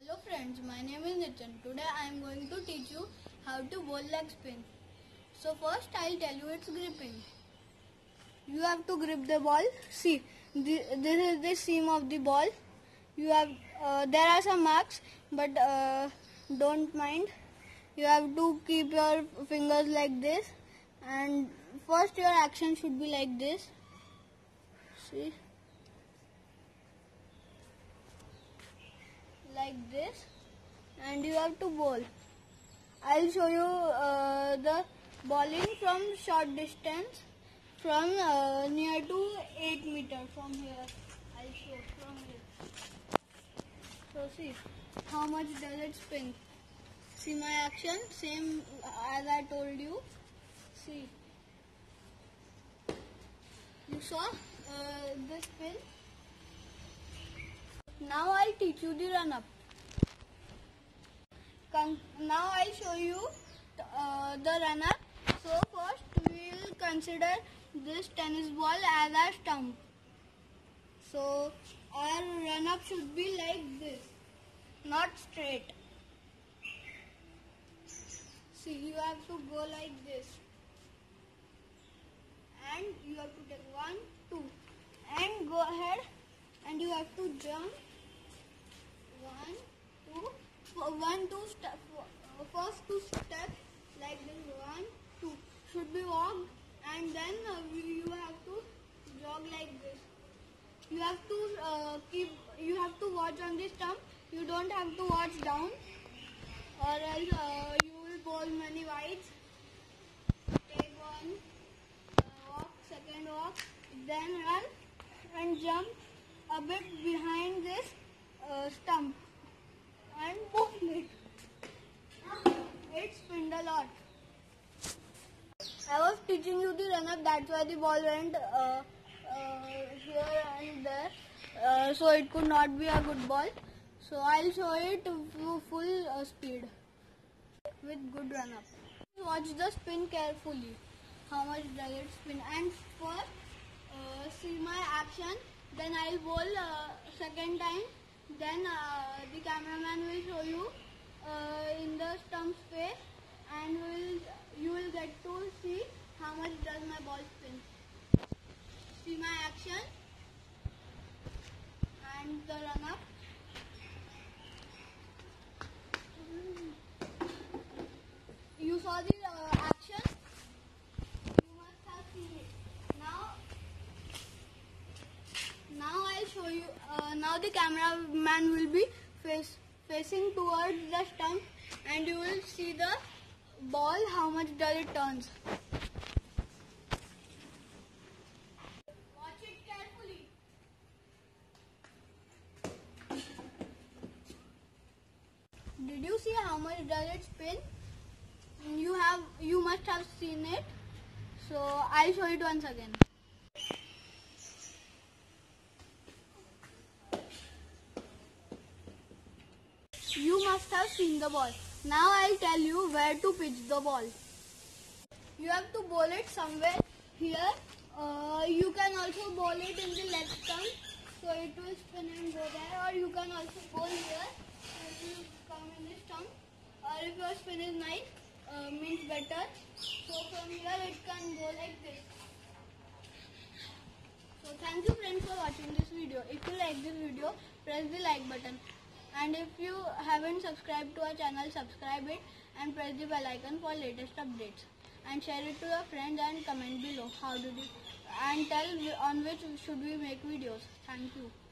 Hello friends, my name is Nitin. Today I am going to teach you how to bowl leg spin. So first I will tell you its gripping. You have to grip the ball. See, this is the seam of the ball. You have there are some marks, but don't mind. You have to keep your fingers like this, and first your action should be like this. See, like this, and you have to bowl. I'll show you the bowling from short distance, from near to 8 meters from here. I'll show from here. So see how much does it spin. See my action, same as I told you. See, you saw the spin. Now I'll teach you the run up. Now I'll show you the run up. So first we will consider this tennis ball as our stump. So our run up should be like this, not straight. See, you have to go like this, and you have to take 1, 2, and go ahead, and you have to jump. 1, 2, first 2 steps like this, 1, 2 should be walked, and then you have to jog like this. You have to you have to watch on the stump. You don't have to watch down, or else you will bowl many wides. Take 1, walk, second walk, then run and jump a bit behind this stump and bowl it. It spinned a lot. I was teaching you the run up, that's why the ball went here and there, so it could not be a good ball. So I'll show it full speed with good run up. Watch the spin carefully. How much does it spin? And first see my action. Then I'll bowl second time. Then the cameraman will show you in the stump space, and you will get to see how much does my ball spin. See my action and the run up. You saw the action. You must have seen it. Now I'll show you. Now the cameraman will be facing towards the stump, and you will see the ball, how much does it turns. Watch it carefully. Did you see how much does it spin? You must have seen it. So I'll show it once again. You must have seen the ball. Now I'll tell you where to pitch the ball. You have to bowl it somewhere here. You can also bowl it in the left stump, so it will spin and go there. Or you can also bowl here, so it will come in the stump. Or if your spin is nice, means better. So from here it can go like this. So thank you friends for watching this video. If you like this video, press the like button. And if you haven't subscribed to our channel, subscribe it and press the bell icon for latest updates. And share it to your friends and comment below. How did you? And tell on which should we make videos. Thank you.